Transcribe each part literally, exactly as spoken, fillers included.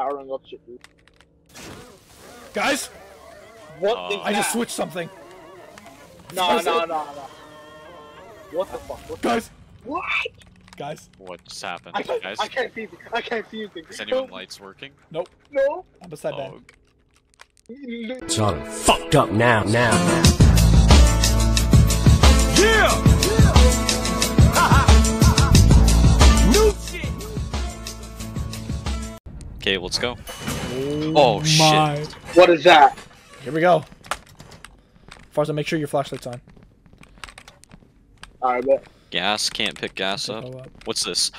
powering up shit, dude. Guys! What uh, I that? just switched something. No, no, no, no. What the fuck? What Guys! The... What? Guys. What's happened? I can't, guys? I can't see anything. I can't see anything. Is anyone lights working? Nope. No. I'm beside that. Oh, okay. Son, fucked up now, now. Yeah! New shit! Okay, let's go. Oh, oh shit. What is that? Here we go. Farzan, make sure your flashlight's on. Alright, bet. Gas, can't pick gas up. up. What's this?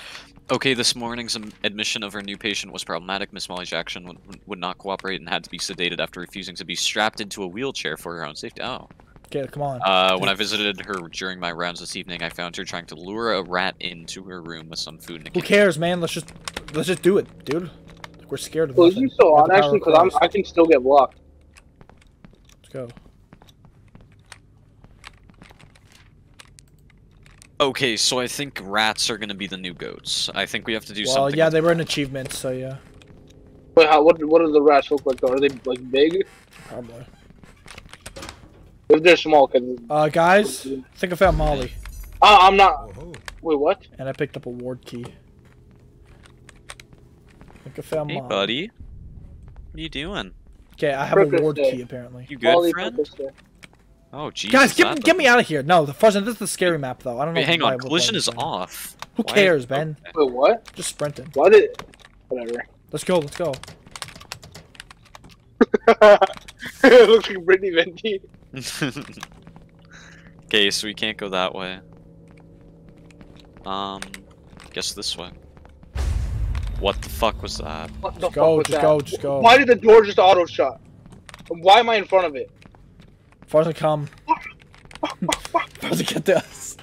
Okay, this morning's admission of her new patient was problematic. Miss Molly Jackson would, would not cooperate and had to be sedated after refusing to be strapped into a wheelchair for her own safety. Oh. Okay, come on. Uh, when I visited her during my rounds this evening, I found her trying to lure a rat into her room with some food. Who cares, man? Let's just let's just do it, dude. Like, we're scared of well, nothing. Well, you still on, actually, because I can still get blocked. Let's go. Okay, so I think rats are gonna be the new goats. I think we have to do well, something. Well, yeah, they were an achievement, so yeah. Wait, how, what, what do the rats look like, though? Are they, like, big? Probably. If they're small, because... Uh, guys, I think I found Molly. Uh, I'm not... Whoa. Wait, what? And I picked up a ward key. I think I found hey, Molly. Hey, buddy. What are you doing? Okay, I have Frickers a ward day. key, apparently. You good, Molly friend? Oh, Jesus. Guys, get, get me out of here. No, the Farzan, this is the scary map, though. I don't know. Wait, hang on. Collision is off. Who Why? cares, Ben? Wait, what? Just sprinting. Why did... Whatever. Let's go, let's go. It looks like Brittany Venti. Okay, so we can't go that way. Um, guess this way. What the fuck was that? What the just fuck go, was just that? Go, just go. Why did the door just auto-shut? Why am I in front of it? Farzan, come. Farzan, get to us.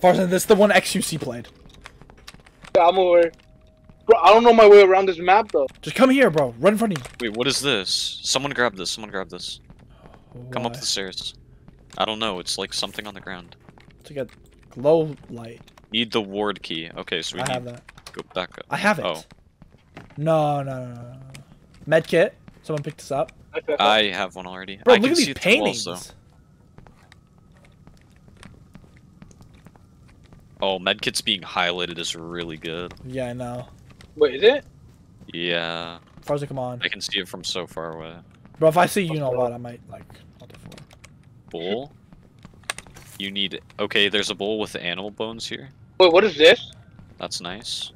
Farzan, this is the one X U C played. Yeah, I'm over. Bro, I don't know my way around this map, though. Just come here, bro. Right in front of you. Wait, what is this? Someone grab this. Someone grab this. What? Come up the stairs. I don't know. It's like something on the ground. It's like a glow light. Need the ward key. Okay, so we I need have that. Go back up. I have it. Oh. No, no, no, no. Med kit. Someone picked this up. I have one already. Bro, I look can at these see paintings. The walls, oh, medkit's being highlighted is really good. Yeah, I know. Wait, is it? Yeah. Farzan, come on. I can see it from so far away. Bro, if I see you know what, I might like. What the fuck? Bowl. You need it. Okay, there's a bowl with the animal bones here. Wait, what is this? That's nice.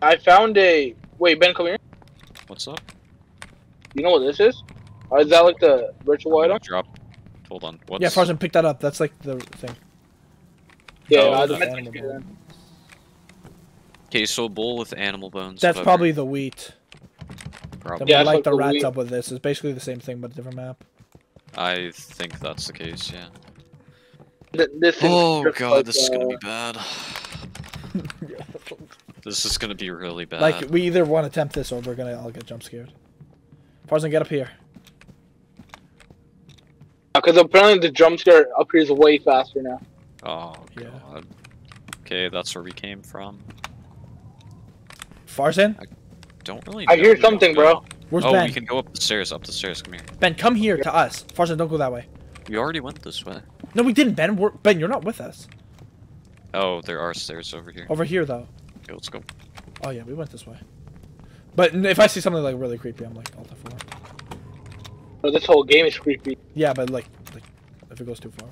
I found a. Wait, Ben, come here. What's up? You know what this is? Or is that like the virtual item? Drop. Hold on. What's... Yeah, Farzan, pick that up. That's like the thing. Yeah, no, I meant to. Okay, so a bowl with animal bones. That's whatever. Probably the wheat. Probably. Yeah, we like the, the rats wheat. up with this. It's basically the same thing, but a different map. I think that's the case, yeah. Th this oh god, like, this uh... is gonna be bad. Yeah. This is gonna be really bad. Like, we either want to attempt this or we're gonna all get jump scared. Farzan, get up here. Because apparently the jump scare up here is way faster now. Oh, yeah. God. Okay, that's where we came from. Farzan? I don't really know. I hear something, bro. Where's oh, Ben? Oh, we can go up the stairs, up the stairs. Come here. Ben, come here to us. Farzan, don't go that way. We already went this way. No, we didn't, Ben. We're... Ben, you're not with us. Oh, there are stairs over here. Over here, though. Okay, let's go. Oh yeah, we went this way. But if I see something like really creepy, I'm like, Alt F four. Oh, this whole game is creepy. Yeah, but like, like, if it goes too far.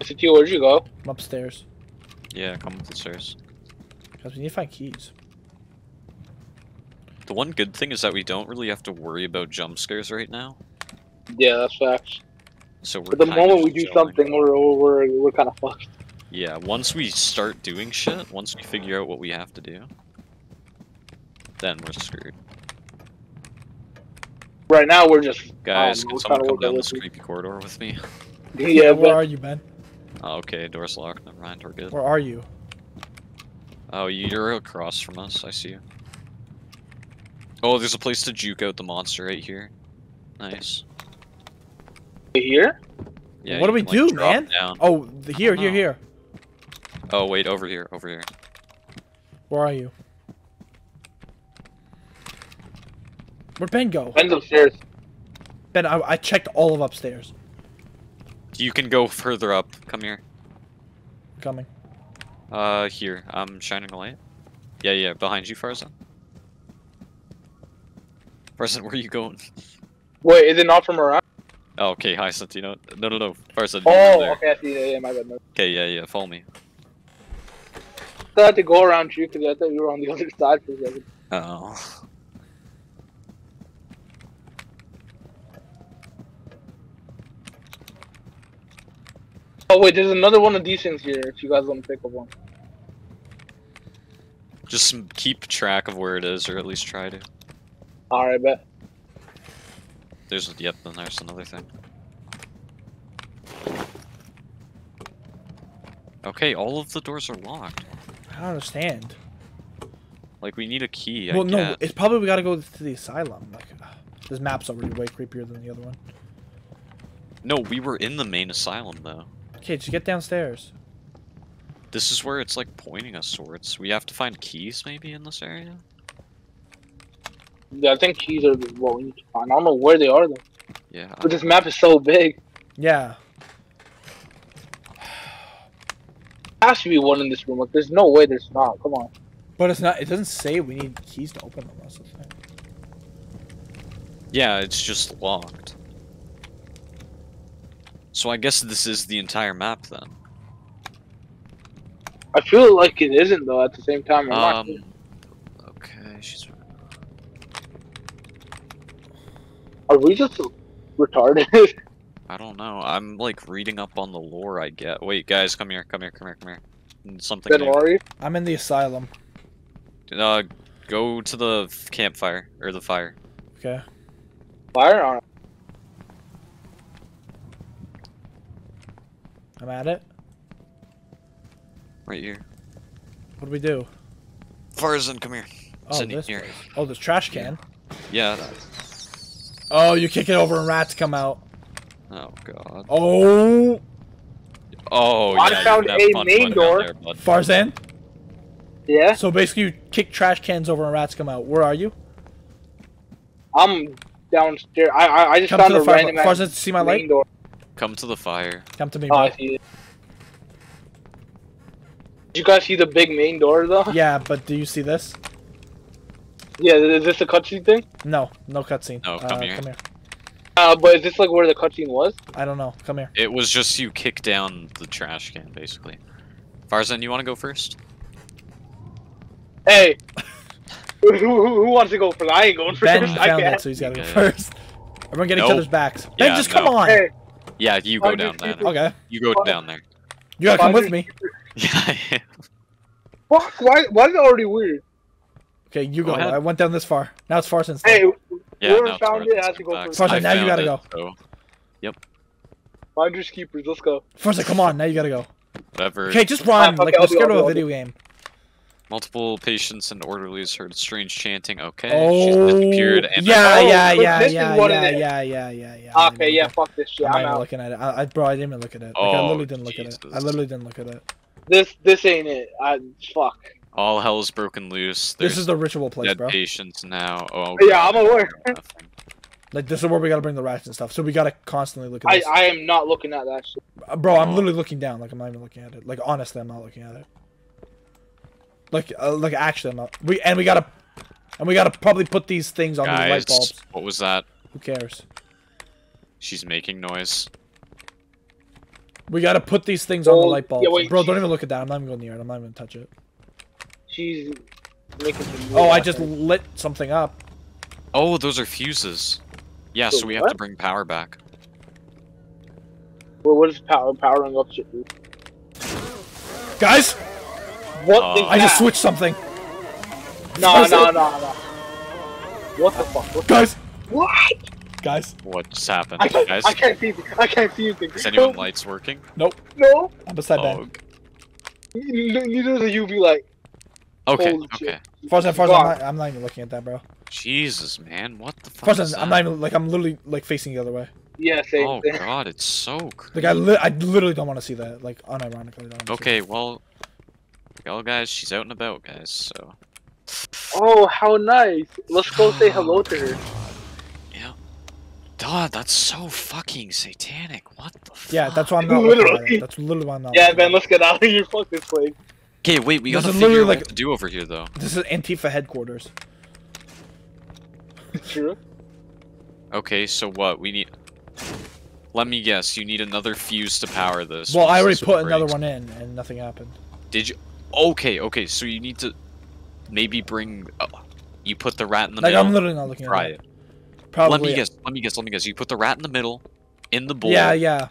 Santino, where'd you go? I'm upstairs. Yeah, come up the stairs. Because we need to find keys. The one good thing is that we don't really have to worry about jump scares right now. Yeah, that's facts. So we're but the moment we do gelling. something, we're, we're, we're kind of fucked. Yeah, once we start doing shit, once we figure out what we have to do, then we're screwed. Right now, we're just... Guys, um, can someone come down this creepy corridor with me? Yeah, where are you, Ben? Oh, okay, door's locked. Never mind, we're good. Where are you? Oh, you're across from us. I see you. Oh, there's a place to juke out the monster right here. Nice. Here? Yeah, what do we can, do, like, man? Down. Oh, here, here, oh. here. Oh, wait, over here, over here. Where are you? Where'd Ben go? Ben's upstairs. Ben, I, I checked all of upstairs. You can go further up. Come here. Coming. Uh, here. I'm shining a light. Yeah, yeah, behind you, Farzan. Farzan, where are you going? Wait, is it not from around? Oh, okay, hi, Santino. No, no, no, Farzan. Oh, okay, I see. Yeah, yeah, my bad. No. Okay, yeah, yeah, follow me. I had to go around you because I thought you were on the other side for a second. Oh. Oh, wait, there's another one of these things here if you guys want to pick up one. Just keep track of where it is, or at least try to. Alright, bet. There's, yep, then there's another thing. Okay, all of the doors are locked. I don't understand. Like, we need a key, Well, I no, guess. It's probably we gotta go to the asylum. Like, this map's already way creepier than the other one. No, we were in the main asylum, though. Okay, just get downstairs. This is where it's like pointing us towards. We have to find keys maybe in this area? Yeah, I think keys are what we need to find. I don't know where they are though. Yeah. But this map is so big. Yeah. There has to be one in this room. Like, there's no way there's not. Come on. But it's not. It doesn't say we need keys to open them. That's the thing. Yeah, it's just locked. So I guess this is the entire map then. I feel like it isn't though. At the same time, I'm um, not sure. Okay, she's. Are we just retarded? I don't know. I'm like reading up on the lore I get. Wait, guys, come here, come here, come here, come here. Something. Ben, where are you? I'm in the asylum. Uh, go to the campfire or the fire. Okay. Fire on. I'm at it. Right here. What do we do? Farzan, come here. Oh, this here. Oh, this trash can. Yeah. yeah. Oh, you kick it over and rats come out. Oh god. Oh. Oh. Yeah, I found a main door. There, Farzan. Yeah. So basically, you kick trash cans over and rats come out. Where are you? I'm downstairs. I I, I just come found a random. Farzan, see my light? Door. Come to the fire. Come to me. Oh, I see it. Did you guys see the big main door, though? Yeah, but do you see this? Yeah, is this a cutscene thing? No, no cutscene. No, come uh, here. Come here. Uh, but is this like where the cutscene was? I don't know. Come here. It was just you kick down the trash can, basically. Farzan, you want to go first? Hey! who, who, who wants to go first? I ain't going first. Ben I found can't. It, so he's gotta go okay. first. Everyone get nope. each other's backs. Ben, yeah, just come no. on! Hey. Yeah, you go down there. Okay. You go down there. You gotta come with me. Yeah, I am. Fuck, why, why is it already weird? Okay, you go. go I went down this far. Now it's far since. Hey, yeah, whoever no, found it has to go first. Farzan, now you gotta it, go. So. Yep. Finders keepers, let's go. Farzan, come on, now you gotta go. Whatever. Okay, just run. Ah, okay, like, we're scared of a video game. Multiple patients and orderlies heard strange chanting. Okay, oh, she's disappeared. And yeah, oh, yeah, yeah, yeah, yeah, yeah, yeah, yeah, yeah. Okay, yeah, fuck this shit. I'm, I'm out. Looking at it. I, I, bro, I didn't even look at it. Like, oh, I literally didn't look Jesus. at it. I literally didn't look at it. This, this ain't it. I fuck. All hell is broken loose. There's this is the ritual place, dead bro. Patients now. Oh okay. yeah, I'm aware. Like this is where we gotta bring the rats and stuff. So we gotta constantly look at. This. I I am not looking at that shit. Bro, I'm oh. literally looking down. Like I'm not even looking at it. Like honestly, I'm not looking at it. Like uh, like actually, I'm not. We and we gotta and we gotta probably put these things on Guys, these light bulbs. What was that? Who cares? She's making noise. We gotta put these things oh, on the light bulbs, yeah, wait, bro. Geez. Don't even look at that. I'm not even going near it. I'm not even gonna touch it. She's making some oh, I just thing. lit something up. Oh, those are fuses. Yeah, Wait, so we what? have to bring power back. Well, what is power? Powering up shit, dude. Guys! What uh, I that? just switched something. No, no, no, no. What the fuck? What Guys! What? Guys? What's happened? I can't, Guys? I can't see anything. I can't see anything. Is anyone lights working? Nope. No. I'm beside oh. Ben. Neither of you be like. Okay, Holy okay. Farzan, Farzan, I'm not, I'm not even looking at that, bro. Jesus, man, what the fuck? Farzan, I'm not even, like, I'm literally, like, facing the other way. Yeah, same. Oh thing. God, it's so crazy. Like I, li I literally don't want to see that. Like unironically. Don't okay, well, y'all guys, she's out and about, guys. So. Oh, how nice! Let's go say hello to her. Yeah. God, that's so fucking satanic. What the? Yeah, fuck? That's why I'm not. Literally. That's literally why I'm not. Yeah, man, let's get out of here. Fuck this place. Okay, wait, we this gotta figure out like, what to do over here, though. This is Antifa headquarters. True. Okay, so what? We need... Let me guess, you need another fuse to power this. Well, I already put another one in, and nothing happened. Did you... Okay, okay, so you need to... Maybe bring... Uh, you put the rat in the like, middle. Like, I'm literally not looking try at it. it. Probably... Let me guess, let me guess, let me guess. You put the rat in the middle, in the bowl. Yeah, yeah.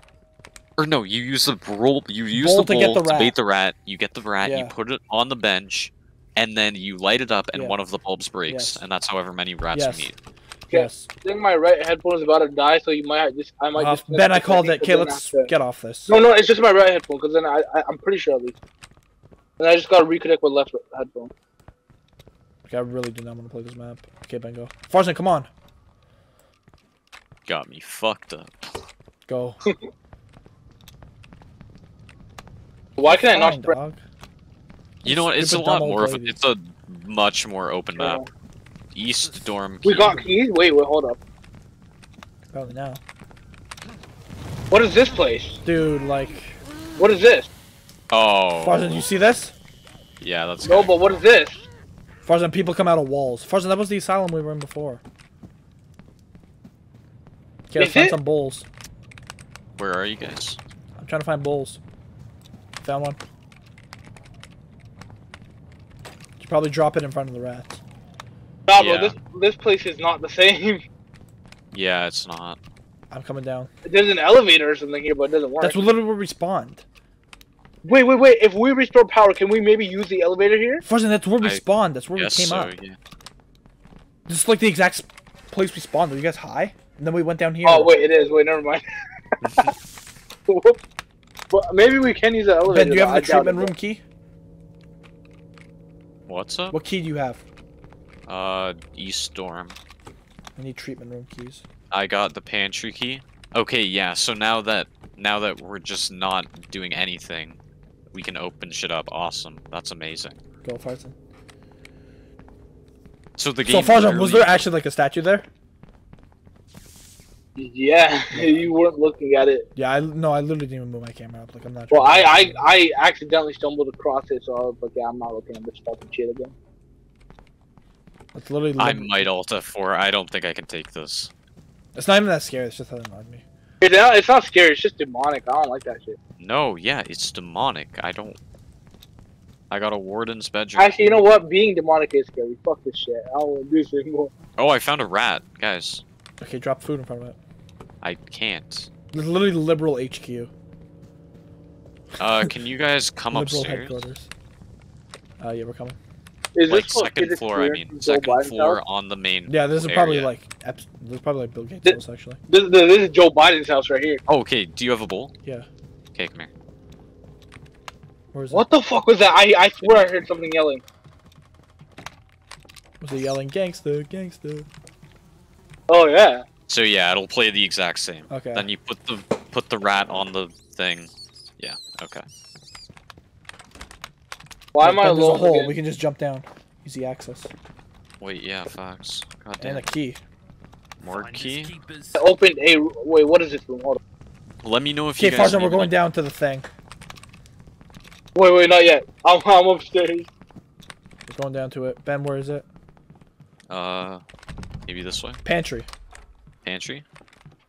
Or no, you use the roll. You use bowl the bowl to, the to bait the rat. You get the rat. Yeah. You put it on the bench, and then you light it up, and yeah. one of the bulbs breaks, yes. and that's however many rats yes. you need. Okay. Yes. I think my right headphone is about to die, so you might just. I might. Uh, just Ben, I called it. Okay, let's get off this. No, no, it's just my right headphone, because then I, I, I'm pretty sure at least. And I just gotta reconnect with left headphone. Okay, I really do not want to play this map. Okay, Ben, go. Farzan, come on. Got me fucked up. Go. Why can I not dog. You know what? It's a lot more of a, it's a much more open yeah. map. East dorm. We key. got keys. Wait, wait, hold up. Probably now. What is this place, dude? Like, what is this? Oh. Farzan, you see this? Yeah, that's. No, good. But what is this? Farzan, people come out of walls. Farzan, that was the asylum we were in before. Okay, let's find some bowls. Where are you guys? I'm trying to find bowls. Found one. You probably drop it in front of the rats. Nah, yeah. bro, this this place is not the same. Yeah, it's not. I'm coming down. There's an elevator or something here, but it doesn't work. That's literally where we spawned. Wait, wait, wait. If we restore power, can we maybe use the elevator here? First, that's where we I spawned. That's where we came so, up. Yeah. This is like the exact place we spawned. Were you guys high? And then we went down here. Oh, wait, it is. Wait, never mind. Whoops. But maybe we can use an elevator. Ben, do you have the treatment room key? What's up? What key do you have? Uh, East dorm. I need treatment room keys. I got the pantry key. Okay, yeah. So now that now that we're just not doing anything, we can open shit up. Awesome. That's amazing. Go, Farzan. So the game. So Farzan, literally... was there actually like a statue there? Yeah, you weren't looking at it. Yeah, I no, I literally didn't even move my camera up. Like I'm not. Well, I I, I accidentally stumbled across it, so I was like, yeah, I'm not looking at this fucking shit again. It's literally. I might Alta for. I don't think I can take this. It's not even that scary. It's just that annoyed me. It's not, it's not scary. It's just demonic. I don't like that shit. No, yeah, it's demonic. I don't. I got a warden's bedroom. Actually, you know what? Being demonic is scary. Fuck this shit. I don't want to do this anymore. Oh, I found a rat, guys. Okay, drop food in front of it. I can't. There's literally liberal H Q. Uh, can you guys come liberal upstairs? Headquarters. Uh, yeah, we're coming. Is like, this second floor, clear? I mean, second floor house? On the main Yeah, this is probably area. Like, this is probably like Bill Gates' house, actually. This, this, this is Joe Biden's house right here. Oh, okay, do you have a bowl? Yeah. Okay, come here. Where is what it? The fuck was that? I, I swear I heard something yelling. Was it yelling, gangster, gangster? Oh, yeah. So yeah, it'll play the exact same. Okay. Then you put the put the rat on the thing. Yeah. Okay. Why am I alone? There's a hole. Again? We can just jump down. Easy access. Wait. Yeah. Fox. God damn. And a key. More key. I opened a. Wait. What is it? Let me know if you guys. Okay, Farzan, we're going down to the thing. Wait. Wait. Not yet. I'm. I'm upstairs. We're going down to it. Ben, where is it? Uh. Maybe this way. Pantry. Pantry?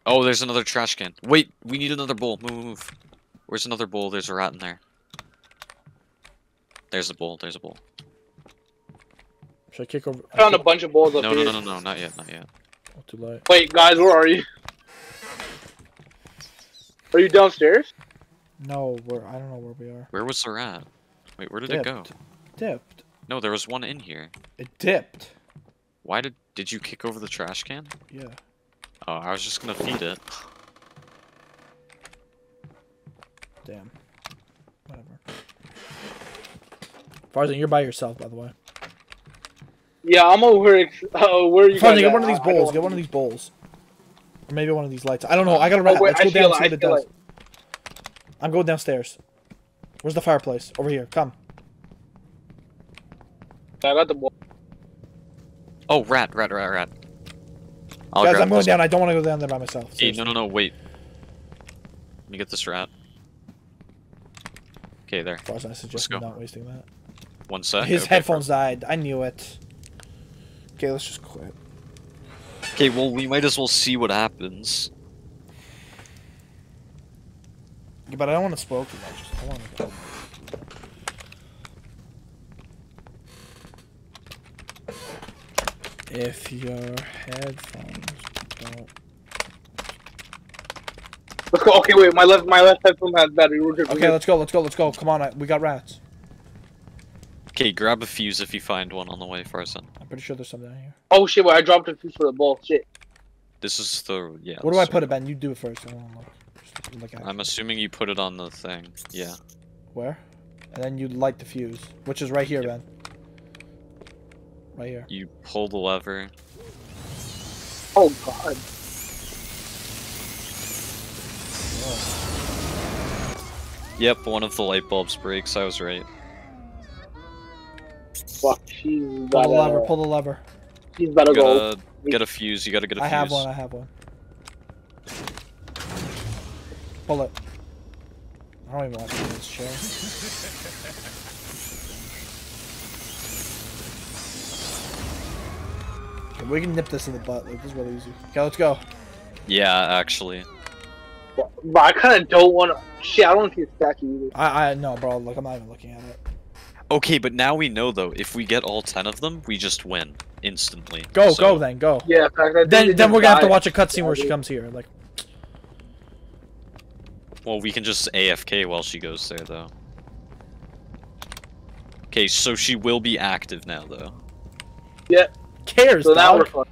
Oh, there's another trash can. Wait, we need another bowl. Move, move, move. Where's another bowl? There's a rat in there. There's a bowl. There's a bowl. Should I kick over? I found a bunch of bowls up here. No, no, no, no, no, not yet, not yet. Oh, too late. Wait, guys, where are you? Are you downstairs? No, we're. I don't know where we are. Where was the rat? Wait, where did it go? Dipped. No, there was one in here. It dipped. Why did did you kick over the trash can? Yeah. Oh, I was just gonna feed it. Damn. Whatever. Farzan, you're by yourself, by the way. Yeah, I'm over. Uh, where are you? Farzan, get one of these bowls. Get one of these bowls. Or maybe one of these lights. I don't know. I gotta write. Oh, wait, Let's I go down like, see what it does. Like... I'm going downstairs. Where's the fireplace? Over here. Come. I got the wall. Oh, rat, rat, rat, rat. I'll Guys, I'm going down. One. I don't want to go down there by myself. Hey, no, no, no, wait. Let me get this rat. Okay, there. Farzan, I suggest not wasting that. One sec. His okay, headphones died. I knew it. Okay, let's just quit. Okay, well, we might as well see what happens. Yeah, but I don't want to spoil too much. I want to go. If your headphones don't... Let's go. Okay, wait. My left, my left headphone has battery. We're good. Okay, We're let's good. go. Let's go. Let's go. Come on, I, we got rats. Okay, grab a fuse if you find one on the way, Farzan. I'm pretty sure there's something down here. Oh shit! Wait, I dropped a fuse for the ball. Shit. This is the yeah. Where do I put it, Ben? You do it first. I don't know. Just look at I'm it. assuming you put it on the thing. Yeah. Where? And then you light the fuse, which is right here, yep. Ben. Right here. You pull the lever. Oh god. Yep, one of the light bulbs breaks. I was right. Fuck, she's gotta... Pull the lever, pull the lever. She's gotta go. Get a fuse, you gotta get a fuse. I have one, I have one. Pull it. I don't even want to do this chair. Okay, we can nip this in the butt, like, this is really easy. Okay, let's go. Yeah, actually. But I kind of don't want to. Shit, I don't want to see a stack either. I I no, bro. Look, I'm not even looking at it. Okay, but now we know though. If we get all ten of them, we just win instantly. Go, so. go, then go. Yeah. Then then we're gonna have to watch a cutscene where she comes here. Like. Well, we can just A F K while she goes there though. Okay, so she will be active now though. Yeah. Cares. So now we're fun.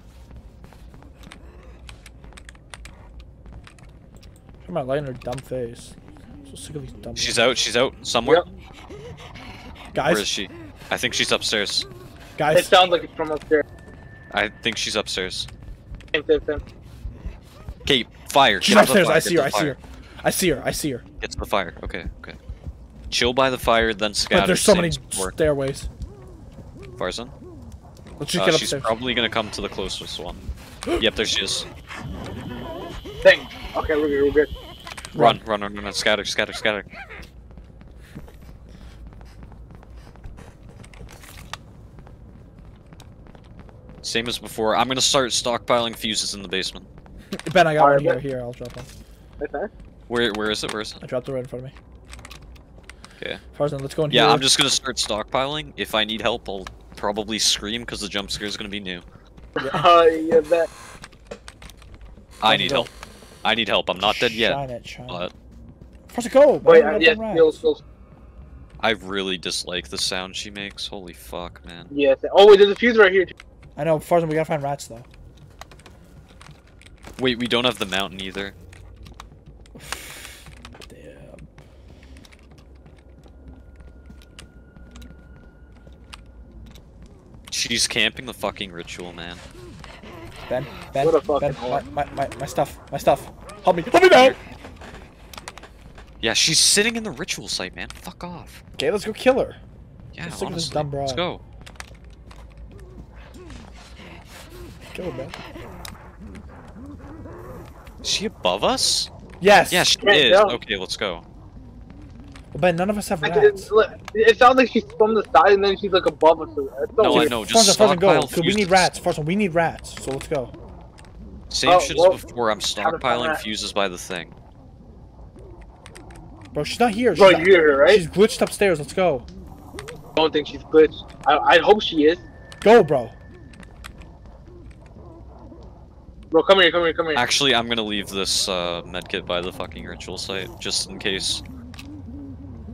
I'm not lighting her dumb face. I'm so sick of these dumb She's ones. out, she's out somewhere. Yep. Guys. Where is she? I think she's upstairs. Guys. It sounds like it's from upstairs. I think she's upstairs. Okay, fire. She's Get upstairs, fire. I see Get her, I see her. I see her, I see her. Get to the fire, okay, okay. Chill by the fire, then scatter. But there's so many stairways. Farzan? Let's just uh, get upstairs. She's probably gonna come to the closest one. Yep, there she is. Thanks. Okay, we're good, we're good. Run, run, run, run, run. Scatter, scatter, scatter. Same as before. I'm gonna start stockpiling fuses in the basement. Ben, I got All one right, here. Here, I'll drop one. Okay. Where, where is it? Where is it? I dropped it right in front of me. Okay. Farzan, let's go in yeah, here. Yeah, I'm just gonna start stockpiling. If I need help, I'll probably scream because the jump scare's gonna be new. Oh, yeah, uh, yeah Ben. I need help. I need help. I'm not dead yet. Shine it, shine but... First go. Wait, I, yeah, still, still. I really dislike the sound she makes. Holy fuck, man. Yeah. Oh, wait, there's a fuse right here. Too. I know. Farzan, we gotta find rats though. Wait, we don't have the mountain either. Damn. She's camping the fucking ritual, man. Ben, Ben, Ben, my, my, my, my stuff, my stuff. Help me, help me back! Yeah, she's sitting in the ritual site, man. Fuck off. Okay, let's go kill her. Yeah, let's honestly, this dumb broad. Let's go. Kill her, man. Is she above us? Yes. Yeah, she is. Down. Okay, let's go. Well, Ben, none of us have rats. It sounds like she's from the side and then she's like above us. No, I know. Just stockpile. Because we need rats. First one, we need rats. So let's go. Same oh, shit well, as before. I'm stockpiling fuses by the thing. Bro, she's not here. She's Bro, not, you hear her, right? She's glitched upstairs. Let's go. I don't think she's glitched. I, I hope she is. Go, bro. Bro, come here, come here, come here. Actually, I'm gonna leave this uh, medkit by the fucking ritual site just in case.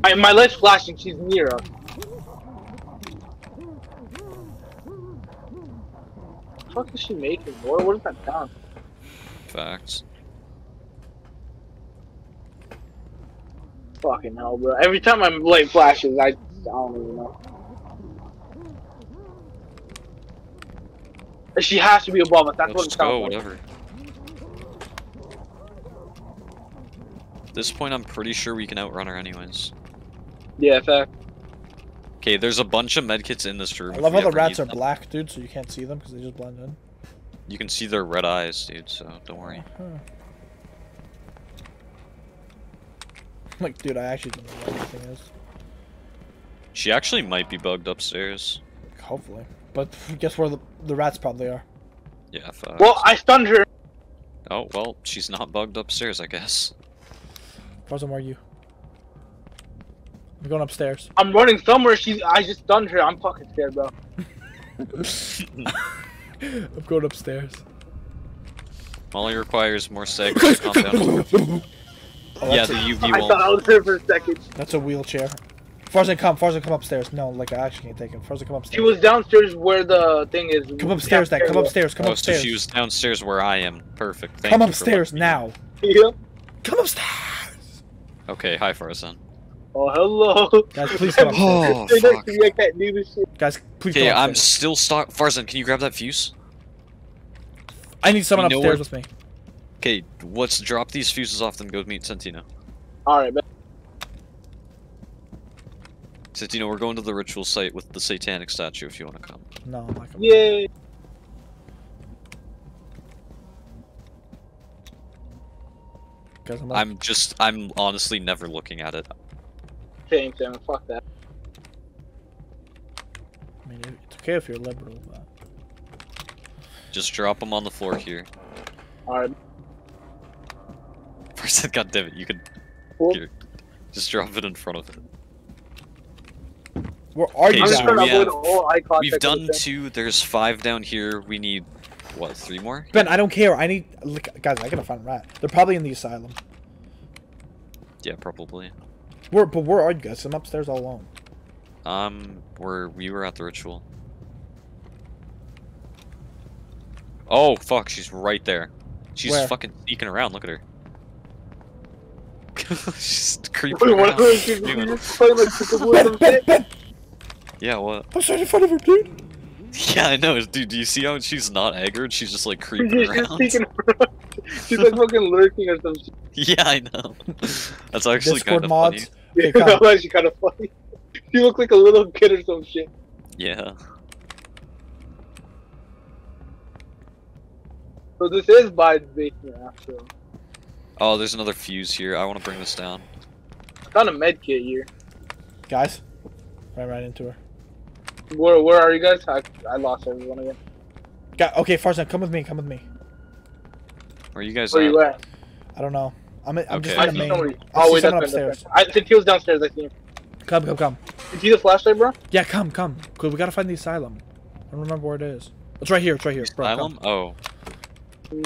I, my light's flashing, she's near us. What the fuck is she making, boy? What is that sound? Facts. Fucking hell, bro. Every time my light flashes, I, I don't even know. She has to be above us, that's Let's what it sounds go, like. Whatever. At this point, I'm pretty sure we can outrun her anyways. Yeah, fair. Okay, there's a bunch of medkits in this room. I love how the rats are black, dude, so you can't see them because they just blend in. You can see their red eyes, dude, so don't worry. Uh-huh. Like, dude, I actually don't know what anything is. She actually might be bugged upstairs. Hopefully. But guess where the, the rats probably are. Yeah, fuck. Well, I stunned her! Oh, well, she's not bugged upstairs, I guess. Farzan, where are you? I'm going upstairs. I'm running somewhere, she's- I just stunned her, I'm fucking scared, bro. I'm going upstairs. Molly requires more segments to calm down. Oh, yeah, the U V wall. I thought I was there for a second. That's a wheelchair. Farzan, come. Farzan, come upstairs. No, like, I actually can't take him. Farzan, come upstairs. She was downstairs where the thing is. Come upstairs, that. Come upstairs. Come oh, upstairs. Oh, so she was downstairs where I am. Perfect. Thank come you upstairs now. Yeah. Come upstairs. Okay, hi, Farzan. Oh, hello. Guys, please come upstairs. Oh, fuck. I can't do this shit. Guys, please come upstairs. Okay, I'm still stuck. Farzan, can you grab that fuse? I need someone you upstairs with me. Okay, let's drop these fuses off, then go meet Santino. Alright, man. Santino, we're going to the ritual site with the satanic statue if you want to come. No, I'm not coming. Yay! Guys, I'm, I'm just, I'm honestly never looking at it. Same, same, fuck that. I mean, it's okay if you're liberal, but... Just drop them on the floor here. Alright. God damn it! You could here, just drop it in front of it. Where are you? Okay, so we have, all we've done two. There's five down here. We need what? Three more? Ben, I don't care. I need like, guys. I gotta find rat. They're probably in the asylum. Yeah, probably. Where? But where are you guys? I'm upstairs all alone. Um, where we were at the ritual. Oh fuck! She's right there. She's where? Fucking sneaking around. Look at her. Just creeping around. Yeah, what? I'm right in front of her, dude. Yeah, I know. Dude, do you see how she's not aggroed? She's just like creeping she's around. She's around. She's like fucking lurking or something. Yeah, I know. That's actually kind of funny. Yeah, that's actually kind of funny. She looks like a little kid or some shit. Yeah. So this is by the basement after all. Oh, there's another fuse here. I want to bring this down. I found a med kit here. Guys, ran right into her. Where where are you guys? I, I lost everyone again. Got, okay, Farzan, come with me. Come with me. Where are you guys? Where at? You at? I don't know. I'm I'm okay. Just in the main. Somebody. Oh wait, that's upstairs. I think he was downstairs. I see him. Come come come. Did you see the flashlight, bro? Yeah, come come. Cause we gotta find the asylum. I don't remember where it is. It's right here. It's right here. Bro, asylum? Come. Oh.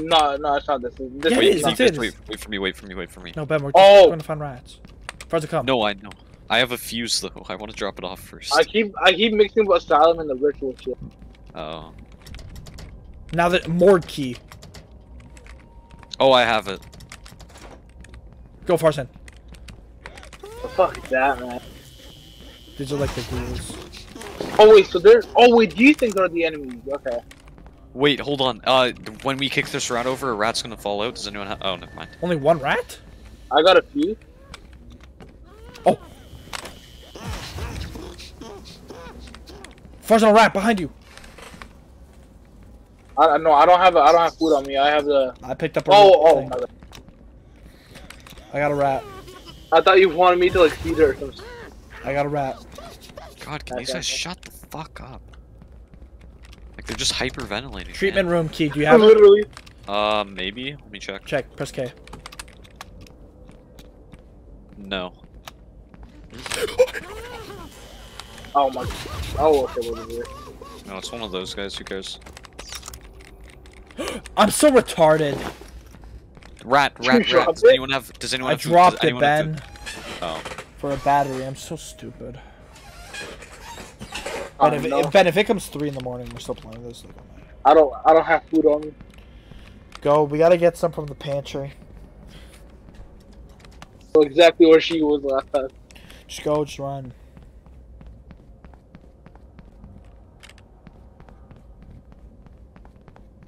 No, no, it's not this. This yeah, wait, it is, it's it. Wait, wait for me, wait for me, wait for me. No, Ben, we're oh. going to find rats. Farzan, come. No, I know. I have a fuse, though. I want to drop it off first. I keep I keep mixing up asylum and the ritual shit. Oh. Now that morgue key. Oh, I have it. Go, Farzan. The fuck is that, man? These are like the ghouls. Oh, wait, so there's... Oh, wait, these things are the enemies. Okay. Wait, hold on. Uh, when we kick this rat over, a rat's gonna fall out. Does anyone have? Oh, never mind. Only one rat? I got a few. Oh. Farzan, rat behind you. I no, I don't have. A, I don't have food on me. I have the. I picked up. A oh, oh. Thing. I got a rat. I thought you wanted me to like feed her. I got a rat. God, can these guys shut the fuck up? Like, they're just hyperventilating. Treatment man. Room key, do you have it? Literally. Uh, maybe? Let me check. Check, press K. No. Oh my. Oh, okay, what is it? No, it's one of those guys, who cares? I'm so retarded! Rat, rat, rat. Does anyone have. Does anyone I have dropped food? Does it, Ben. Have oh. For a battery, I'm so stupid. Ben if, it, Ben, if it comes three in the morning, we're still playing this. I don't, I don't have food on me. Go, we gotta get some from the pantry. So exactly where she was last time. Just go, just run.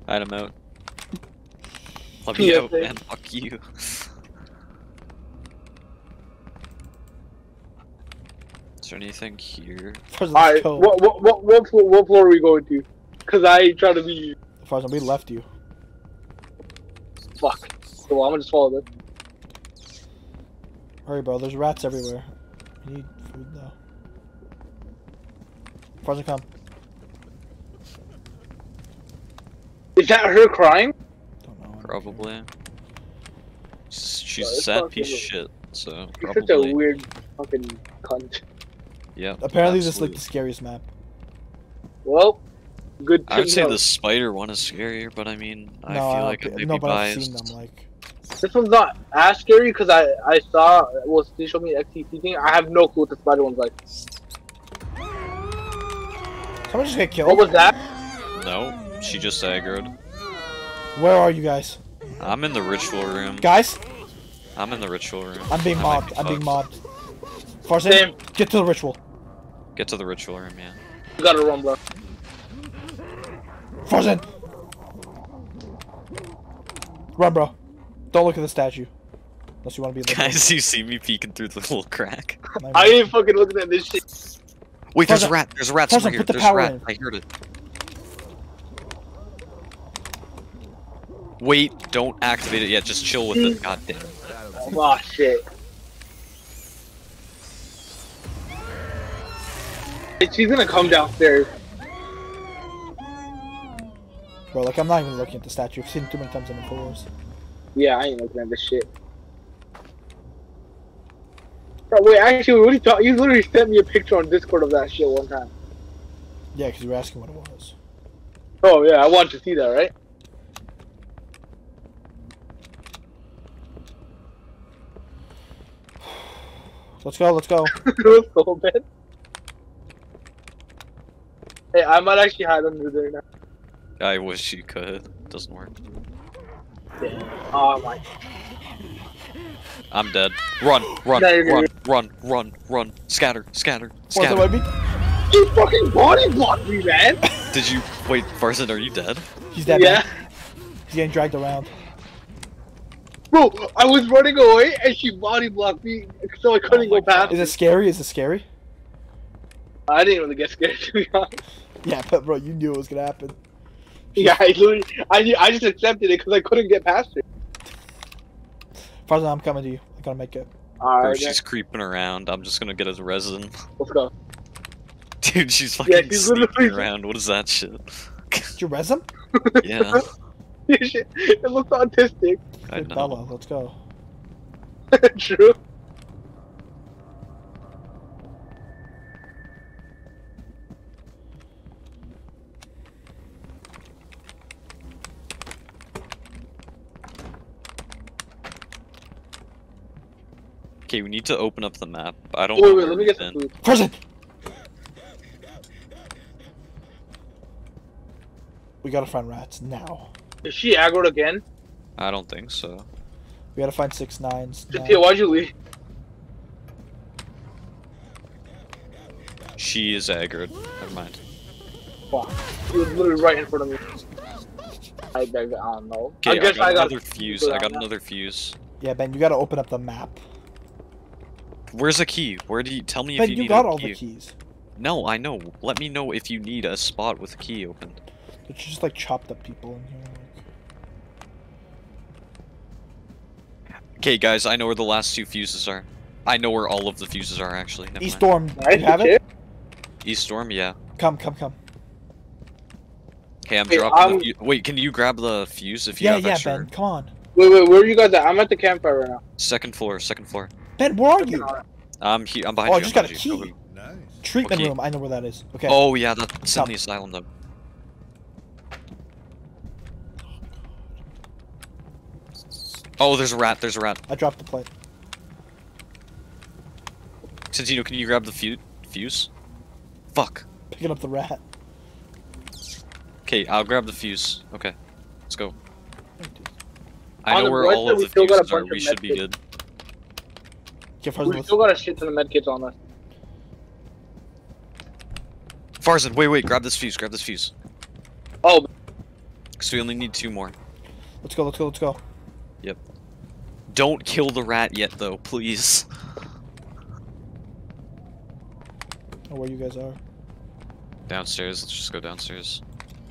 Alright, I'm out. Love you, man. Fuck you. there anything here? Alright, what, what, what, what, floor, what floor are we going to? Cause I ain't trying to be you. Farzan, we left you. Fuck. So I'm gonna just follow them. Hurry, bro, there's rats everywhere. We need food though. Farzan, come. Is that her crying? Don't know. Probably. She's a sad piece of shit, so probably. She's such a weird fucking cunt. Yeah. Apparently, this is like the scariest map. Well, good. I would say the spider one is scarier, but I mean, I feel like I may be biased. No, but I've seen them like. This one's not as scary because I I saw well, they showed me an X T C thing. I have no clue what the spider one's like. Someone just got killed. What was that? No. She just aggroed. Where are you guys? I'm in the ritual room. Guys? I'm in the ritual room. I'm being mobbed. I'm being mobbed. Farzan, get to the ritual. Get to the ritual room, yeah. You gotta run, bro. Farzan! Run, bro. Don't look at the statue. Unless you want to be. Guys, you see me peeking through the little crack. I ain't fucking looking at this shit. Wait, there's a rat. There's a rat somewhere here. There's a rat. I heard it. Wait, don't activate it yet, just chill with it, god damn it. Oh shit. She's gonna come downstairs. Bro, like I'm not even looking at the statue, I've seen it too many times in the photos. Yeah, I ain't looking at this shit. Bro, wait, actually, what are you talking? You literally sent me a picture on Discord of that shit one time. Yeah, because you were asking what it was. Oh yeah, I wanted to see that, right? Let's go, let's go. So bad. Hey, I might actually hide under there now. I wish you could. Doesn't work. Yeah. Oh my. I'm dead. Run, run, no, run, run, run, run. Scatter, scatter, scatter. What, be... You fucking body blocked me, man! Did you... Wait, Farzan, are you dead? He's dead, yeah. Man. He's getting dragged around. Bro, I was running away and she body blocked me, so I couldn't oh go past. Is it scary? Is it scary? I didn't really get scared, to be honest. Yeah, but bro, you knew it was gonna happen. Yeah, I literally, I knew, I just accepted it because I couldn't get past it. Farzan, I'm coming to you. I gotta make it. Alright. Bro, she's creeping around. I'm just gonna get as resin. Let's go. Dude, she's fucking yeah, she's sneaking literally... around. What is that shit? Did you resin? Yeah. It looks autistic. I know. Bella, let's go. True. Okay, we need to open up the map. I don't. Wait, wait, let me get some food. Present. We gotta find rats now. Is she aggroed again? I don't think so. We gotta find six nines. Cynthia, why'd you leave? She is aggroed. Never mind. Fuck. She was literally right in front of me. I, I don't know. Okay, I, guess I got I another got fuse. I got another fuse. Yeah, Ben, you gotta open up the map. Where's the key? Where do you tell me ben, if you, you need got a all key. The keys. No, I know. Let me know if you need a spot with a key opened. It's just like chopped up people in here. Okay, guys, I know where the last two fuses are. I know where all of the fuses are, actually. Never East mind. Dorm, do you have it? East Dorm, yeah. Come, come, come. Okay, I'm wait, dropping I'm... the fuse. Wait, can you grab the fuse if you yeah, have yeah, extra? Yeah, yeah, Ben, come on. Wait, wait, where are you guys at? I'm at the campfire right now. Second floor, second floor. Ben, where are you? I'm here, I'm behind oh, you. Oh, I just I'm got a key. You. Nice. Treatment okay. room, I know where that is. Okay. Oh, yeah, that's in the asylum, though. Oh, there's a rat, there's a rat. I dropped the plate. Santino, can you grab the fu fuse? Fuck. Picking up the rat. Okay, I'll grab the fuse. Okay, let's go. I know where all of the fuses are, we should be good. We still got a shit ton of medkits on us. Farzan, wait, wait, grab this fuse, grab this fuse. Oh. Because we only need two more. Let's go, let's go, let's go. Yep. Don't kill the rat yet, though, please. or where you guys are. Downstairs. Let's just go downstairs.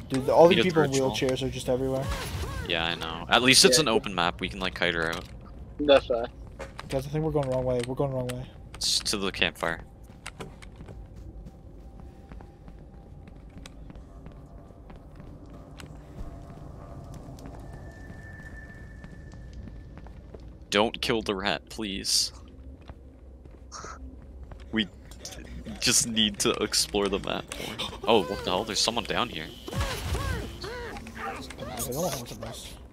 Dude, the, all the people in wheelchairs are just everywhere. Yeah, I know. At least it's yeah. an open map. We can like kite her out. That's right. Guys, I think we're going the wrong way. We're going the wrong way. It's to the campfire. Don't kill the rat, please. We just need to explore the map more. Oh, what the hell? There's someone down here.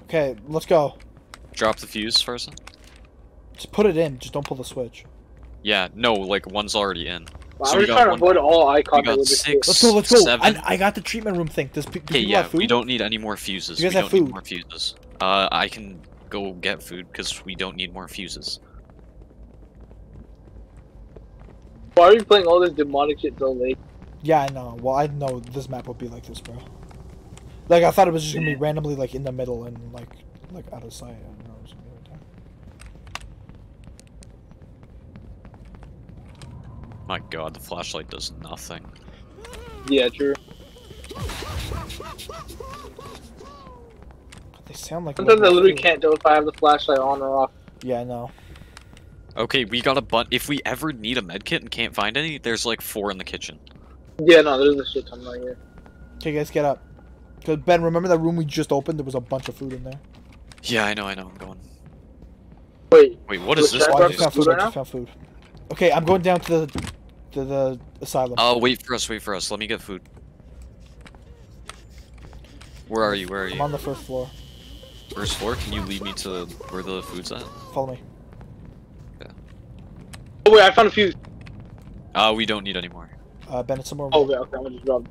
Okay, let's go. Drop the fuse, Farzan. Just put it in. Just don't pull the switch. Yeah, no, like one's already in. Wow, so we got trying to avoid all icon. We got six, let's go, let's go. Seven. I, I got the treatment room thing. Does, do okay, yeah, have food? We don't need any more fuses. You guys we have don't food? Need more fuses. Uh, I can go get food because we don't need more fuses. Why are you playing all this demonic shit so late? Yeah, I know. Well, I know this map would be like this, bro. Like, I thought it was just gonna be randomly like in the middle and like like out of sight. I don't know. It was gonna be right there. My God, the flashlight does nothing. Yeah, true. They sound like sometimes I literally food. Can't tell if I have the flashlight on or off. Yeah, I know. Okay, we got a bun. If we ever need a medkit and can't find any, there's like four in the kitchen. Yeah, no, there's a shit ton right here. Okay, guys, get up. Cause Ben, remember that room we just opened? There was a bunch of food in there. Yeah, I know, I know. I'm going. Wait, wait, what is this? Oh, I just found food. Right I just found food. Okay, I'm going down to the to the asylum. Oh, uh, wait for us. Wait for us. Let me get food. Where are you? Where are you? I'm on the first floor. First floor? Can you lead me to where the food's at? Follow me. Yeah. Oh wait, I found a fuse. Uh, we don't need any more. Uh, Ben, it's somewhere. Oh, okay, okay, I'm gonna just grab.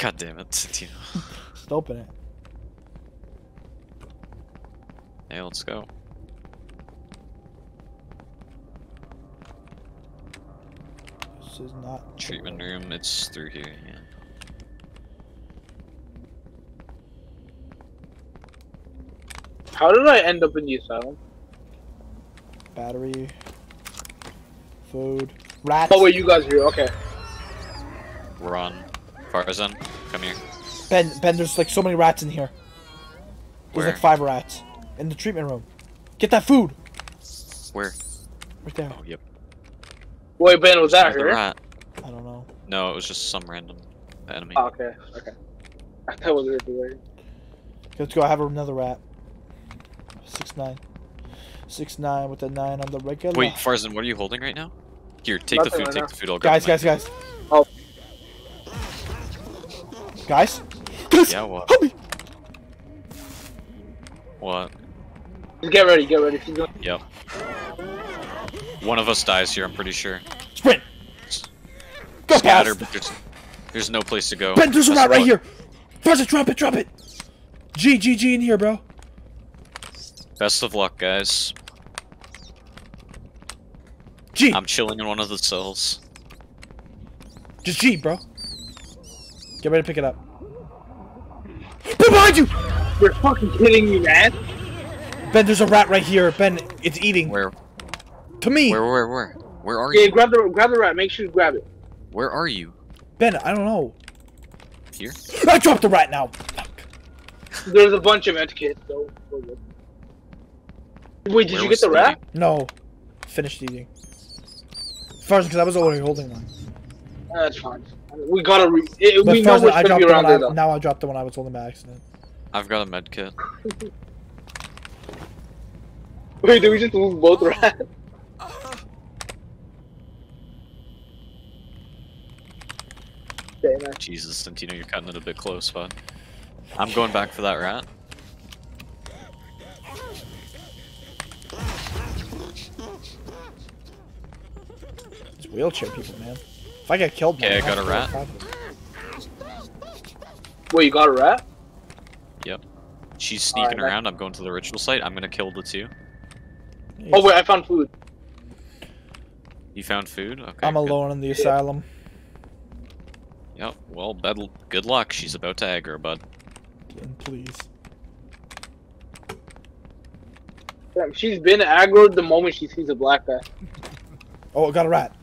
God damn it, Santino. Just open it. Hey, let's go. This is not treatment room. It's through here. Yeah. How did I end up in the asylum? Battery, food, rats. Oh wait, you guys are here, okay. Run. Farzan, come here. Ben, Ben, there's like so many rats in here. There's Where? like five rats. In the treatment room. Get that food! Where? Right there. Oh, yep. Wait, Ben, was that her? Rat. I don't know. No, it was just some random enemy. Oh, okay, okay. I thought it was everywhere. Let's go, I have another rat. six nine. six nine with a nine on the regular. Wait, Farzan, what are you holding right now? Here, take Nothing the food, right take now. the food. I'll guys, guys, guys, guys. Oh. Guys? Guys? Yeah, what? Help me! What? Get ready, get ready. Keep going. Yep. One of us dies here, I'm pretty sure. Sprint! Go Scatter, past! But there's, there's no place to go. Ben, there's a rat right here! Farzan, drop it, drop it! G, G, G in here, bro. Best of luck, guys. G! I'm chilling in one of the cells. Just G, bro. Get ready to pick it up. Ben, behind you! You're fucking kidding me, man. Ben, there's a rat right here. Ben, it's eating. Where? To me. Where, where, where? Where are yeah, you? Yeah, grab the, grab the rat. Make sure you grab it. Where are you? Ben, I don't know. Here? I dropped the rat now. There's a bunch of medkits, though. So Wait, did Where you get the rat? Eating? No. Finished eating. Farzan, because I was already holding one. That's fine. We gotta re- it, we know what's gonna be around there, though. Now I dropped the one I was holding by accident. I've got a med kit. Wait, did we just lose both rats? Jesus, Santino, you're cutting it a bit close, bud. I'm going back for that rat. Wheelchair people, man. If I get killed, man. Yeah, I got a rat. Wait, you got a rat? Yep. She's sneaking around. I'm going to the ritual site. I'm gonna kill the two. Oh wait, I found food. You found food? Okay. I'm alone in the asylum. Yep. Well, bed. Good luck. She's about to aggro, bud. Please. confirm. She's been aggroed the moment she sees a black guy. Oh, I got a rat.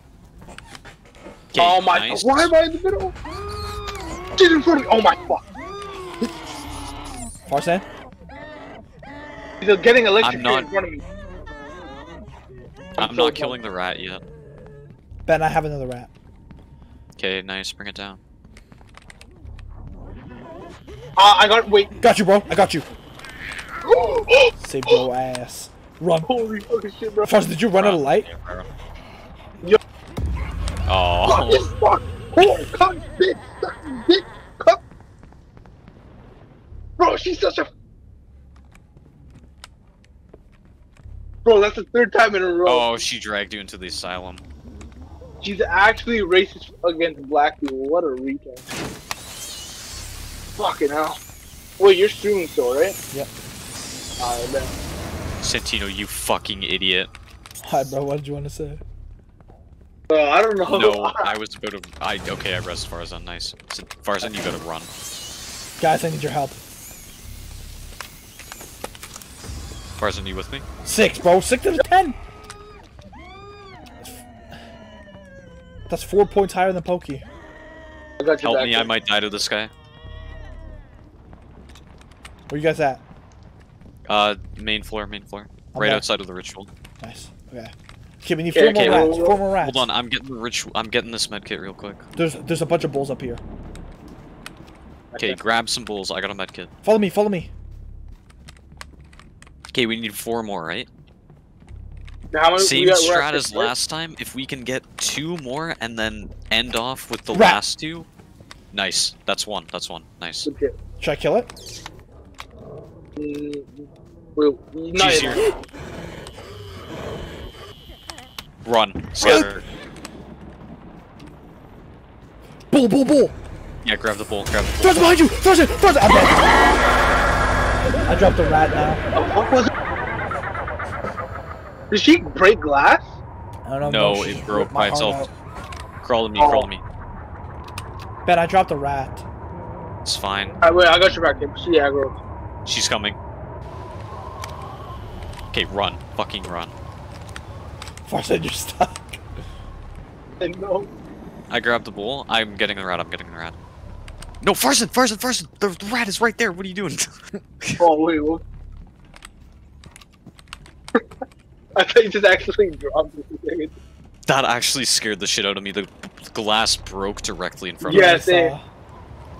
Okay, oh my! Nice. Why am I in the middle? Get in front of me! Oh my fuck! Farzan? He's getting electrocuted in front of me. I'm, I'm not killing the rat yet. Ben, I have another rat. Okay, nice. Bring it down. Uh, I got- wait. Got you, bro. I got you. Saved your ass. Run. Holy fucking shit, bro. Farzan, did you run, run out of light? Yeah, yo. Oh. Fuck, fuck. Oh, cunt, bitch. Sucking dick. Cunt. Bro, she's such a- Bro, that's the third time in a row. Oh, she dragged you into the asylum. She's actually racist against black people. What a recap. Fucking hell. Wait, you're streaming still, right? Yep. Alright, man. Santino, you fucking idiot. Hi, bro. What did you want to say? Uh, I don't know. No, I was about to. I okay. I rest Farzan. Nice. Farzan, you gotta run. Guys, I need your help. Farzan, you with me? Six, bro. Six to the ten. That's four points higher than Pokey. Help me! Here. I might die to this guy. Where you guys at? Uh, main floor, main floor, I'm right back. Outside of the ritual. Nice. Okay. Okay, we need four okay, more okay. rats. Four more rats. Hold on, I'm getting the ritual. I'm getting this med kit real quick. There's there's a bunch of bulls up here. Okay, okay. Grab some bulls. I got a med kit. Follow me. Follow me. Okay, we need four more, right? Now, same strat as last time. If we can get two more and then end off with the rat. Last two, nice. That's one. That's one. Nice. Okay. Should I kill it? Mm, well, no, yeah. Run. Scatter. Bull, bull, bull. Yeah, grab the bull. Grab the bull. Throws behind you. Throws it. Throws it. I'm dead. I dropped a rat now. Oh, what was it? Did she break glass? I don't know. No, it broke by itself. Crawl to me, oh. crawl to me. Ben, I dropped a rat. It's fine. Alright, wait, I got your back. She aggroed. She's coming. Okay, run. Fucking run. Farzan, you're stuck. And no. I grabbed the bull. I'm getting the rat. I'm getting the rat. No, Farzan, Farzan, Farzan! The, the rat is right there. What are you doing? Oh wait, what? I thought you just actually dropped it. That actually scared the shit out of me. The glass broke directly in front yeah, of me. Yes. Uh,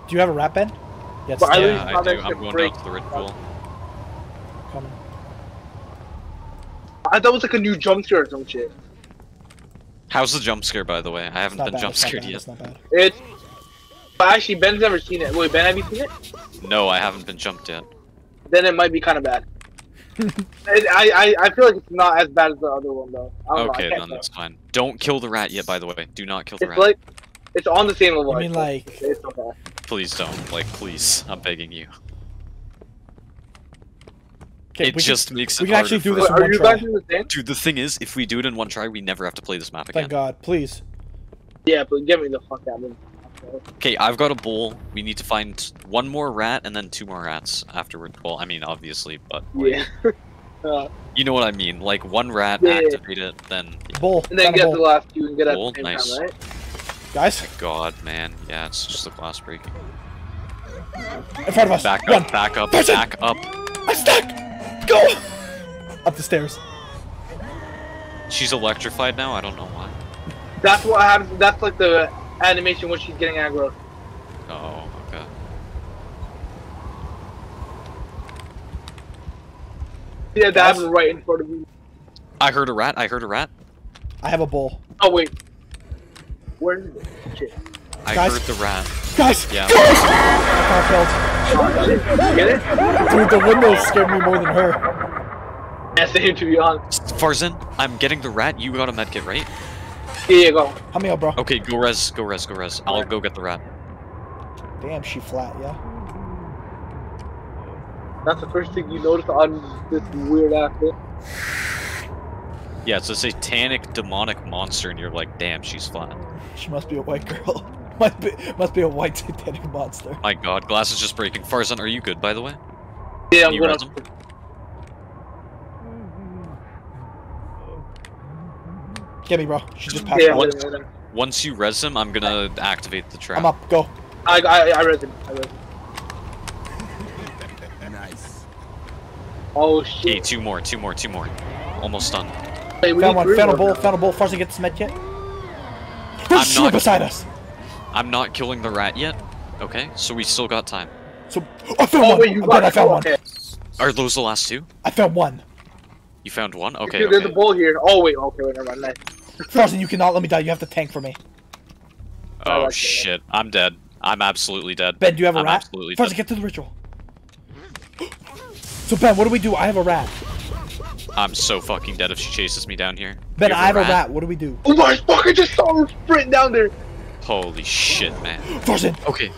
do you have a rat bed? Yes. Yeah, I, I do. I'm going break. Down to the ritual. Coming. I thought it was like a new jump scare or some shit. How's the jump scare, by the way? I haven't been bad. jump scared yet. It's not bad. It's. But actually, Ben's never seen it. Wait, Ben, have you seen it? No, I haven't been jumped yet. Then it might be kind of bad. it, I, I I feel like it's not as bad as the other one, though. I don't okay, know, I then that's fine. Don't kill the rat yet, by the way. Do not kill the it's rat. Like, it's on the same level. I mean, like... It's okay. Please don't. Like, please. I'm begging you. Okay, it just can, makes it we can actually do this in one try. Dude, the thing is, if we do it in one try, we never have to play this map again. Thank God. Please. Yeah, but get me the fuck out of it. Okay, I've got a bull. We need to find one more rat and then two more rats afterward. Well, I mean, obviously, but... Yeah. uh, you know what I mean. Like, one rat, yeah, activate it, then... Yeah. Bull. And then get bull. The last two and get bull, at the same nice. Time, right? Guys? Oh, God, man. Yeah, it's just the glass breaking. In front of us. Back up, back up, Person. back up. I'm stuck! Go! Up the stairs. She's electrified now? I don't know why. That's what happens. That's like the... animation when she's getting aggro. Oh, okay. Yeah, that happened right in front of me. I heard a rat, I heard a rat. I have a bull. Oh, wait. Where is it? Shit. I Guys. heard the rat. Guys! Yeah. I can't Get it? Dude, the windows scared me more than her. Yeah, same, to be honest. Farzan, I'm getting the rat. You got a medkit, right? Yeah, yeah, go. Help me out, bro. Okay, go res, go res, go res. I'll go get the rat. Damn, she flat, yeah? That's the first thing you notice on this weird outfit. Yeah, it's a satanic, demonic monster, and you're like, damn, she's flat. She must be a white girl. Must be, must be a white satanic monster. My God, glass is just breaking. Farzan, are you good, by the way? Yeah, I'm good. Get me, bro. She just passed. Yeah, once, once you res him, I'm gonna activate the trap. I'm up. Go. I I, I res him. I res him. Nice. Oh shit. Hey, two more. Two more. Two more. Almost done. Hey, found one. Found a bowl. Found a bowl. Farzan, get this med kit. There's shit beside us. I'm not killing the rat yet. Okay, so we still got time. So I found oh, one. Wait, you got I found one. Okay. Are those the last two? I found one. You found one? Okay, Dude, okay. There's a bull here. Oh, wait. Okay, wait, never mind. Nice. Farzan, you cannot let me die. You have to tank for me. Oh, like shit. That. I'm dead. I'm absolutely dead. Ben, do you have a I'm rat? Absolutely Farzan, dead. Get to the ritual. So, Ben, what do we do? I have a rat. I'm so fucking dead if she chases me down here. Ben, have I have a rat? a rat. What do we do? Oh my fuck, I just saw her sprint down there. Holy shit, man. Farzan. Okay.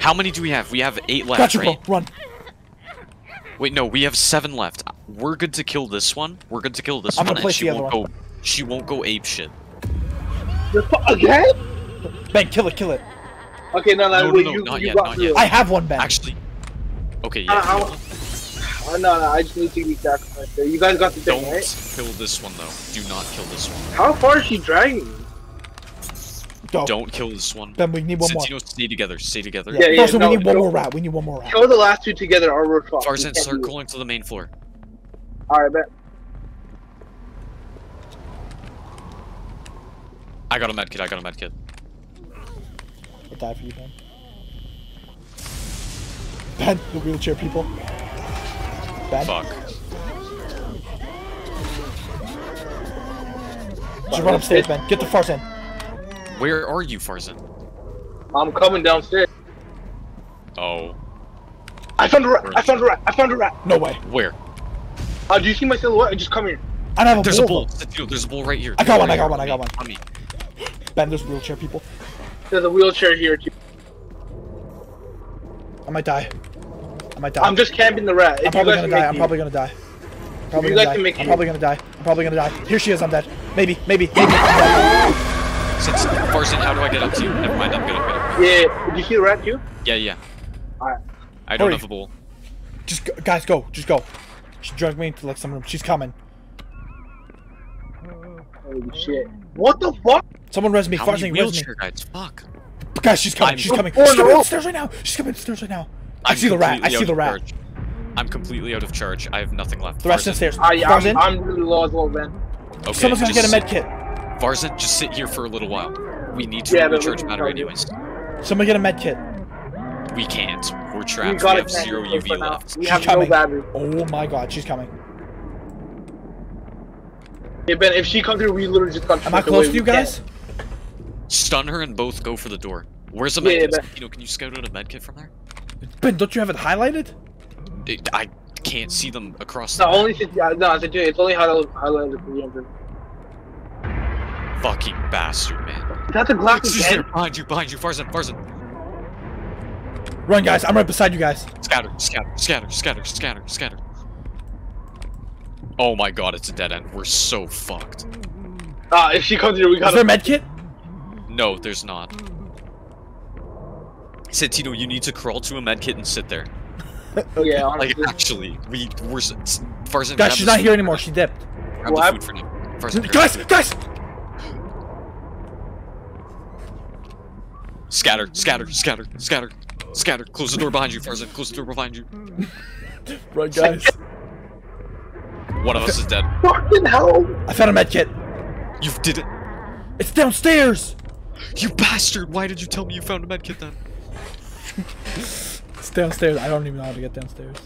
How many do we have? We have eight left, gotcha, right? Bro. Run. Wait, no, we have seven left. We're good to kill this one. We're good to kill this I'm one, and she won't go. One. She won't go ape shit. Again? Ben, kill it, kill it. Okay, no, no, no, wait, no, you, not you yet, got not yet. I have one, Ben. Actually, okay, yeah. Uh, I, I, no, no, I just need to be sacrificed. You guys got the thing, Don't right? kill this one, though. Do not kill this one. How far is she dragging? Go. Don't kill this one. Then we need one Santino, more. Stay together. Stay together. Yeah, yeah, also, no, we need no. one more rat. We need one more rat. Kill the last two together. Our road fought. Farzan, start going to the main floor. All right, bet. I got a med kit. I got a med kit. I died for you, Ben. Ben, the wheelchair people. Ben. Fuck. Just run upstairs, Ben. Get the Farzan. Where are you, Farzan? I'm coming downstairs. Oh. I found a rat! Where's I found a rat! I found a rat! No way. Where? Uh, do you see my silhouette? Just come here. I don't have a there's bull. There's a bull. Dude, there's a bull right here. I got one, I got one, I got one. On me. Ben, there's wheelchair people. There's a wheelchair here, too. I might die. I might die. I'm just camping the rat. I'm probably gonna die. I'm probably gonna die. Probably gonna die. I'm probably gonna die. I'm probably gonna die. Here she is, I'm dead. Maybe, maybe, maybe. Since Farzan, how do I get up to you? Never mind, I'm good, I'm good, I'm good. Yeah, did you see the rat too? Yeah, yeah. Alright. I don't have a bull. Just go, guys, go, just go. She dragged me into like some room. She's coming. Holy shit! What the fuck? Someone res me. How Farzan, many res me. Guys, fuck. Guys, she's coming. I'm she's coming. She's coming upstairs right now. She's coming upstairs right now. I see the rat. I see the rat. Charge. I'm completely out of charge. I have nothing left. The rest of the stairs. I, Farzan? I'm, I'm really low as well, man. Okay, someone's gonna get a med kit. Farzan, just sit here for a little while. We need to yeah, recharge battery anyways. Someone get a med kit. We can't. We're trapped. We, got we have zero U V left. We she's have coming. No battery. Oh my god, she's coming. Hey Ben, if she comes here, we literally just got. Am I close to you guys? Can. Stun her and both go for the door. Where's the med yeah, kit? Yeah, you know, can you scout out a med kit from there? Ben, don't you have it highlighted? It, I can't see them across. The no, only yeah, no, it's, it's only highlighted for the engine. Fucking bastard, man. That's a Glock again. Behind you, behind you, Farzan, Farzan. Run, guys. I'm right beside you guys. Scatter, scatter, scatter, scatter, scatter, scatter. Oh my god, it's a dead end. We're so fucked. Ah, uh, if she comes here, we got. Is there a med kit? No, there's not. Santino, you need to crawl to a med kit and sit there. Oh yeah, honestly. Like, actually, we we're Farzan. Guys, she's not here anymore. She dipped. Grab the food for now. Farzan, guys, guys. Scatter, scatter, scatter, scatter, scatter. Close the door behind you, Farzan. Close the door behind you. Right, guys. One of us is dead. Fucking hell! I found a med kit. You did it. It's downstairs. You bastard! Why did you tell me you found a med kit then? It's downstairs. I don't even know how to get downstairs.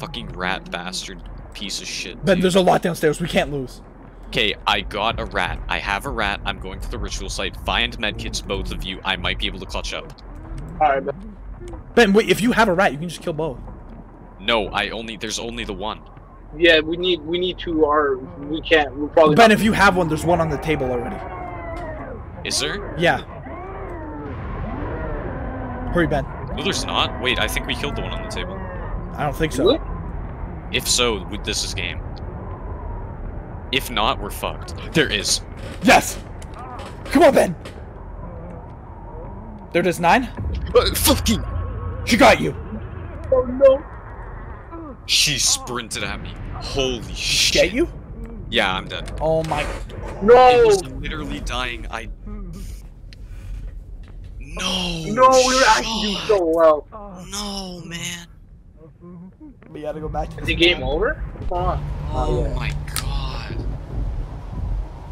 Fucking rat bastard, piece of shit. Ben, dude. There's a lot downstairs. We can't lose. Okay, I got a rat. I have a rat. I'm going to the ritual site. Find medkits, both of you. I might be able to clutch up. Alright, Ben. Ben, wait, if you have a rat, you can just kill both. No, I only there's only the one. Yeah, we need we need two or we can't we'll probably Ben, if you have one, there's one on the table already. Is there? Yeah. Hurry, Ben. No, there's not. Wait, I think we killed the one on the table. I don't think so. Really? If so, this is game. If not, we're fucked. There is. Yes! Come on, Ben! There it is, nine? Uh, fucking! She got you! Oh no! She sprinted at me. Holy shit. She get you? Yeah, I'm dead. Oh my... No! It was literally dying. I... No! No, we were actually doing so well. No, man. We gotta go back to... Is the game over? Fuck. Oh my god.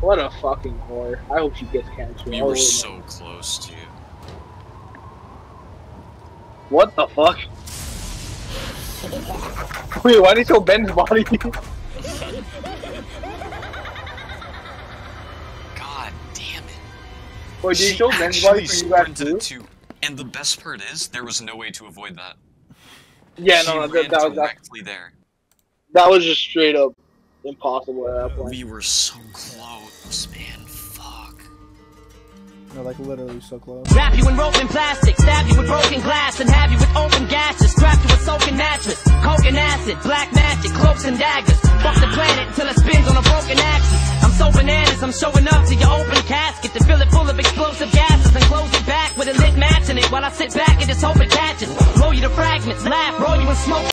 What a fucking whore. I hope she gets canceled. We were so close to you. What the fuck? Wait, why did you kill Ben's body? God damn it. Wait, did you kill Ben's body for you guys too? Two. And the best part is, there was no way to avoid that. Yeah, she no, no ran that was actually there. That was just straight up impossible at that point. We were so close, man. No, like literally so close. Wrap you in rope and plastic, stab you with broken glass, and have you with open gashes, strapped to a soaking mattress, coke and acid, black magic, cloaks and daggers. Fuck the planet until it spins on a broken axis. I'm so bananas, I'm showing up to your open casket to fill it full of explosive gases and close it back with a lit match in it while I sit back and just hope it catches. Blow you to fragments, laugh, roll you in smoke.